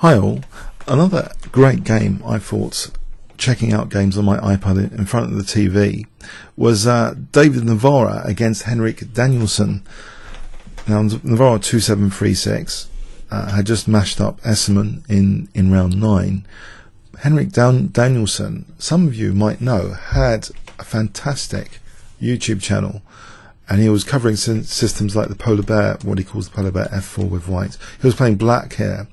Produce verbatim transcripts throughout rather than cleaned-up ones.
Hi all, another great game I thought, checking out games on my iPad in front of the T V, was uh, David Navara against Henrik Danielsen. Now Navara two seven three six uh, had just mashed up Esserman in, in round nine. Henrik Dan Danielsen, some of you might know, had a fantastic YouTube channel, and he was covering systems like the polar bear, what he calls the polar bear F four with white. He was playing black here,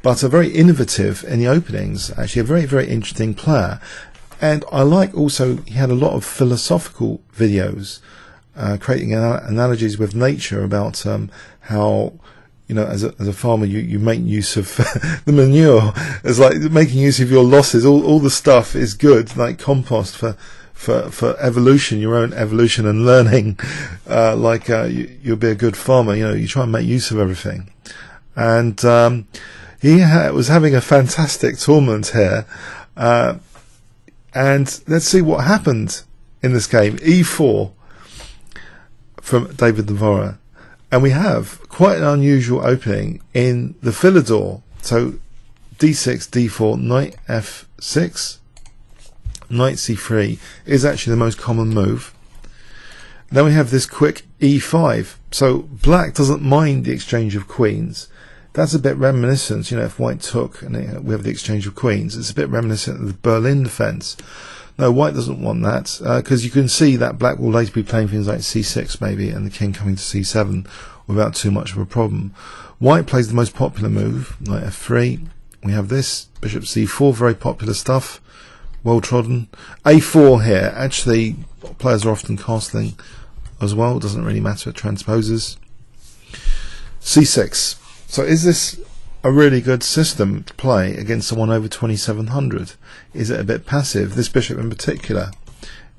but a very innovative in the openings, actually a very, very interesting player. And I like also he had a lot of philosophical videos, uh, creating anal analogies with nature about um, how, you know, as a, as a farmer, you, you make use of the manure. It's like making use of your losses. All, all the stuff is good, like compost for for for evolution, your own evolution and learning. Uh, like uh, you, you'll be a good farmer. You know, you try and make use of everything. And um, he ha was having a fantastic tournament here. Uh, and let's see what happened in this game. E four from David Navara. And we have quite an unusual opening in the Philidor. So D six, D four, knight F six, knight C three is actually the most common move. Then we have this quick E five. So black doesn't mind the exchange of queens. That's a bit reminiscent, you know, if white took and we have the exchange of queens, it's a bit reminiscent of the Berlin Defence. No, white doesn't want that, because uh, you can see that black will later be playing things like C six maybe, and the king coming to C seven without too much of a problem. White plays the most popular move, knight F three. We have this, bishop C four, very popular stuff, well trodden. A four here, actually players are often castling as well, it doesn't really matter, it transposes. C six. So is this a really good system to play against someone over twenty-seven hundred? Is it a bit passive? This bishop in particular,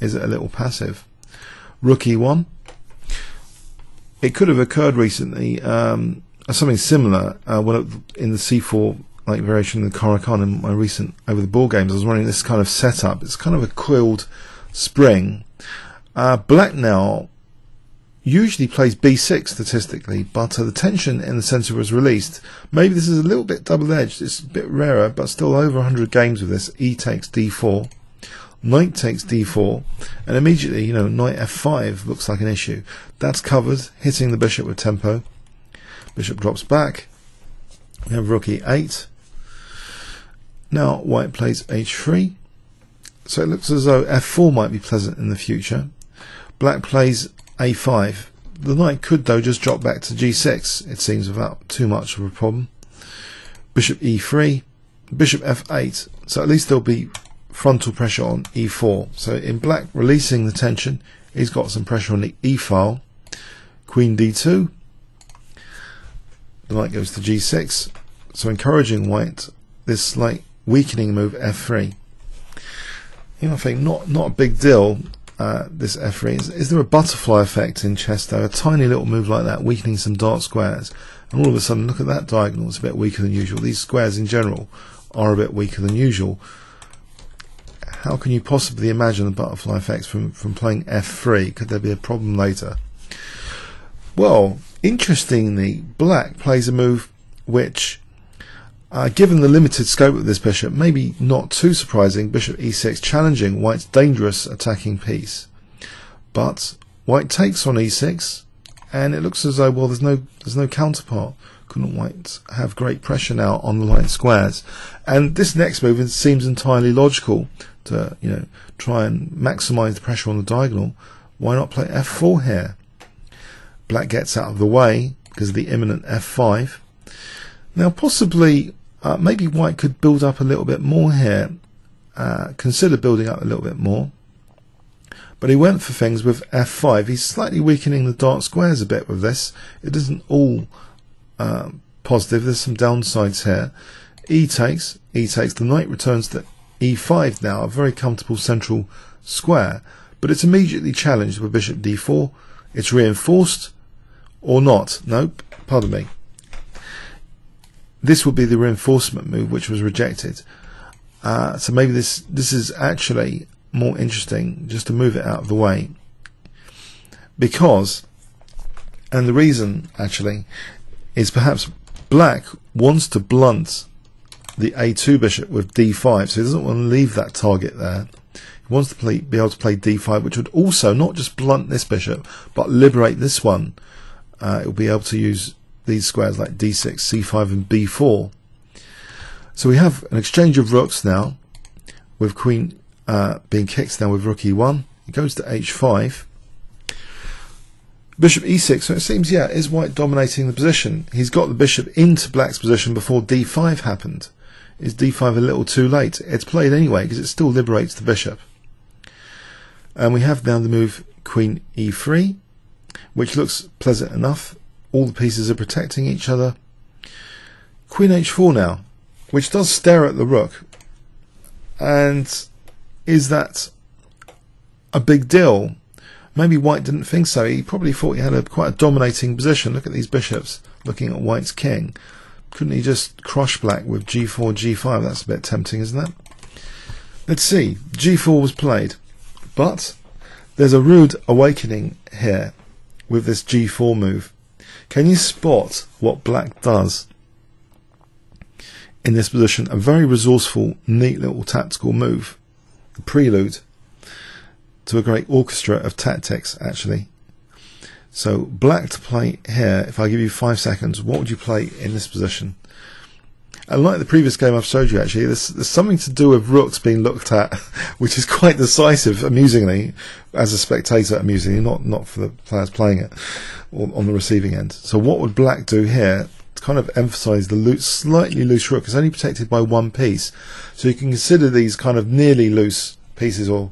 is it a little passive? Rook E one. It could have occurred recently, um, something similar uh, in the C four like variation of the Caro-Kann in my recent over the ball games. I was running this kind of setup. It's kind of a coiled spring. Uh, black now usually plays B six statistically, but uh, the tension in the centre was released. Maybe this is a little bit double-edged, it's a bit rarer, but still over one hundred games with this. E takes D four, knight takes D four, and immediately, you know, knight F five looks like an issue. That's covered, hitting the bishop with tempo. Bishop drops back. We have rook E eight. Now white plays H three. So it looks as though F four might be pleasant in the future. Black plays A five. The knight could though just drop back to G six, it seems, without too much of a problem. Bishop E three, bishop F eight, so at least there'll be frontal pressure on E four. So in black releasing the tension, he's got some pressure on the E file. Queen D two, the knight goes to G six, so encouraging white this slight weakening move F three. You know, I think not not a big deal. Uh, this F three. Is, is there a butterfly effect in chess though? A tiny little move like that, weakening some dark squares, and all of a sudden look at that diagonal, it's a bit weaker than usual. These squares in general are a bit weaker than usual. How can you possibly imagine the butterfly effects from, from playing F three? Could there be a problem later? Well, interestingly, black plays a move which, Uh, given the limited scope of this bishop, maybe not too surprising. Bishop E six, challenging white's dangerous attacking piece. But white takes on E six, and it looks as though, well, there's no there's no counterpart. Couldn't white have great pressure now on the light squares? And this next move seems entirely logical to, you know, try and maximise the pressure on the diagonal. Why not play F four here? Black gets out of the way because of the imminent F five. Now possibly, Uh, maybe white could build up a little bit more here, uh, consider building up a little bit more, but he went for things with F five. He's slightly weakening the dark squares a bit with this. It isn't all uh, positive, there's some downsides here. E takes, E takes, the knight returns to E five now, a very comfortable central square, but it's immediately challenged with bishop D four. It's reinforced, or not, nope, pardon me. This would be the reinforcement move, which was rejected. Uh, so maybe this this is actually more interesting, just to move it out of the way. Because, and the reason actually, is perhaps black wants to blunt the a two bishop with d five, so he doesn't want to leave that target there. He wants to play, be able to play d five, which would also not just blunt this bishop, but liberate this one. Uh, it will be able to use these squares like d six, c five and b four. So we have an exchange of rooks now, with queen uh, being kicked down with rook e one. It goes to h five. Bishop e six, so it seems, yeah, is white dominating the position. He's got the bishop into black's position before d five happened. Is d five a little too late? It's played anyway because it still liberates the bishop. And we have now the move queen e three, which looks pleasant enough. All the pieces are protecting each other. Queen h four now, which does stare at the rook. And is that a big deal? Maybe white didn't think so. He probably thought he had a quite a dominating position. Look at these bishops looking at white's king. Couldn't he just crush black with g four, g five? That's a bit tempting, isn't it? Let's see. g four was played, but there's a rude awakening here with this g four move. Can you spot what black does in this position? A very resourceful, neat little tactical move. The prelude to a great orchestra of tactics, actually. So black to play here, if I give you five seconds, what would you play in this position? And like the previous game I've showed you, actually, there's, there's something to do with rooks being looked at, which is quite decisive, amusingly, as a spectator, amusingly, not, not for the players playing it, or on the receiving end. So what would black do here to kind of emphasise the loose, slightly loose rook? It's only protected by one piece, so you can consider these kind of nearly loose pieces, or,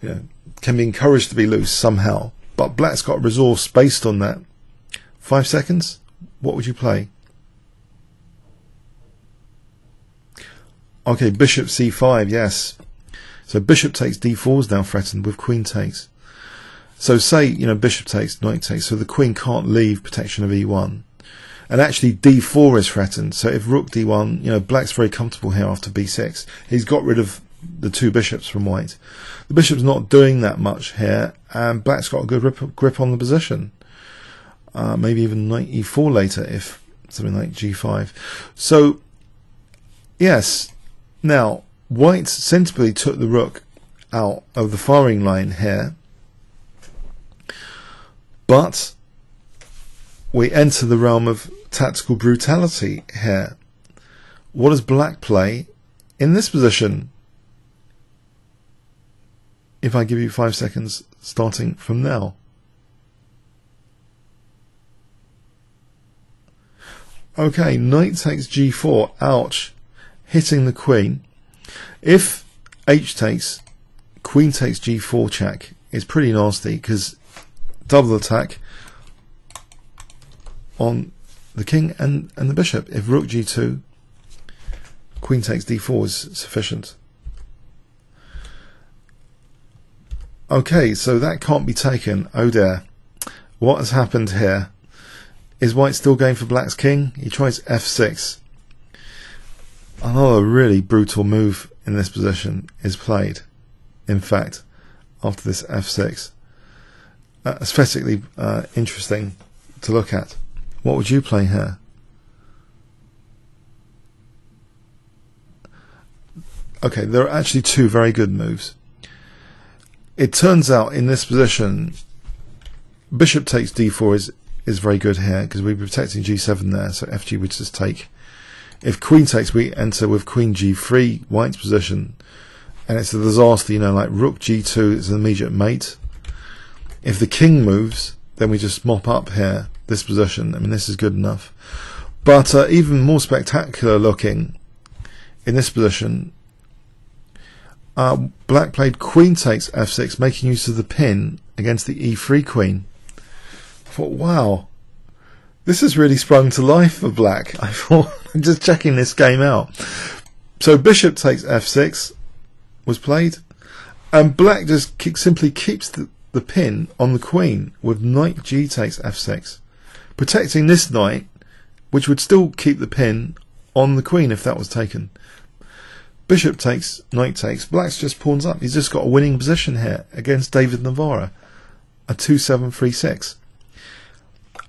you know, can be encouraged to be loose somehow. But black's got a resource based on that. Five seconds, what would you play? Okay, bishop c five, yes. So bishop takes d four is now threatened with queen takes. So say, you know, bishop takes, knight takes, so the queen can't leave protection of e one. And actually d four is threatened, so if rook d one, you know, black's very comfortable here after b six. He's got rid of the two bishops from white. The bishop's not doing that much here, and black's got a good grip on the position. Uh, maybe even knight e four later if something like g five. So, yes, now white sensibly took the rook out of the firing line here, but we enter the realm of tactical brutality here. What does black play in this position? If I give you five seconds starting from now. Okay, knight takes g four, ouch, hitting the queen. If h takes, queen takes g four check, it's pretty nasty because double attack on the king and, and the bishop. If rook g two, queen takes d four is sufficient. Okay, so that can't be taken. Oh dear. What has happened here? Is white still going for black's king? He tries f six. Another really brutal move in this position is played, in fact, after this f six. Uh, aesthetically uh, interesting to look at. What would you play here? Okay, there are actually two very good moves. It turns out in this position, bishop takes d four is, is very good here because we're protecting g seven there, so fg would just take. If queen takes, we enter with queen g three, white's position, and it's a disaster, you know, like rook g two is an immediate mate. If the king moves, then we just mop up here, this position. I mean, this is good enough. But uh, even more spectacular looking in this position, Uh, black played queen takes f six, making use of the pin against the e three queen. I thought, wow, this has really sprung to life for black. I thought, I'm just checking this game out. So bishop takes f six was played, and black just keep, simply keeps the, the pin on the queen with knight g takes f six, protecting this knight, which would still keep the pin on the queen if that was taken. Bishop takes, knight takes, black's just pawns up. He's just got a winning position here against David Navara, a two seven three six.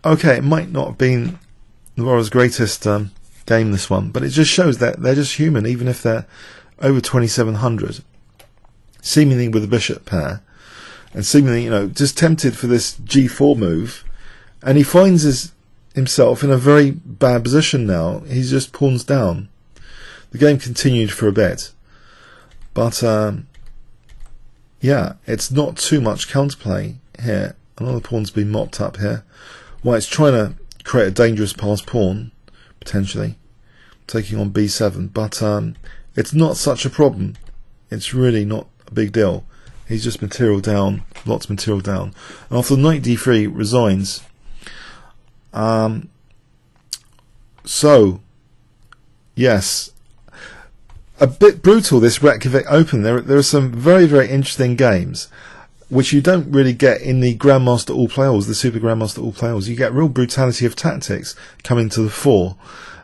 Okay, it might not have been Navara's greatest um, game, this one, but it just shows that they're just human, even if they're over twenty-seven hundred, seemingly with a bishop pair, and seemingly, you know, just tempted for this g four move, and he finds his, himself in a very bad position now. He's just pawns down. The game continued for a bit, but um, yeah, it's not too much counterplay here. Another pawn's been mopped up here. White's trying to create a dangerous passed pawn, potentially, taking on b seven, but um, it's not such a problem. It's really not a big deal. He's just material down, lots of material down. And after knight d three resigns, um, so, yes, a bit brutal this Reykjavik Open. There, there are some very, very interesting games which you don't really get in the Grandmaster All Play Alls, the Super Grandmaster All Play Alls. You get real brutality of tactics coming to the fore,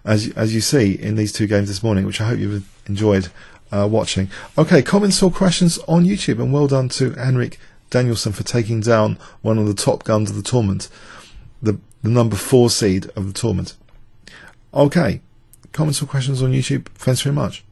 as as you see in these two games this morning, which I hope you've enjoyed uh, watching. Okay, comments or questions on YouTube, and well done to Henrik Danielsen for taking down one of the top guns of the tournament, the the number four seed of the tournament. Okay, comments or questions on YouTube. Thanks very much.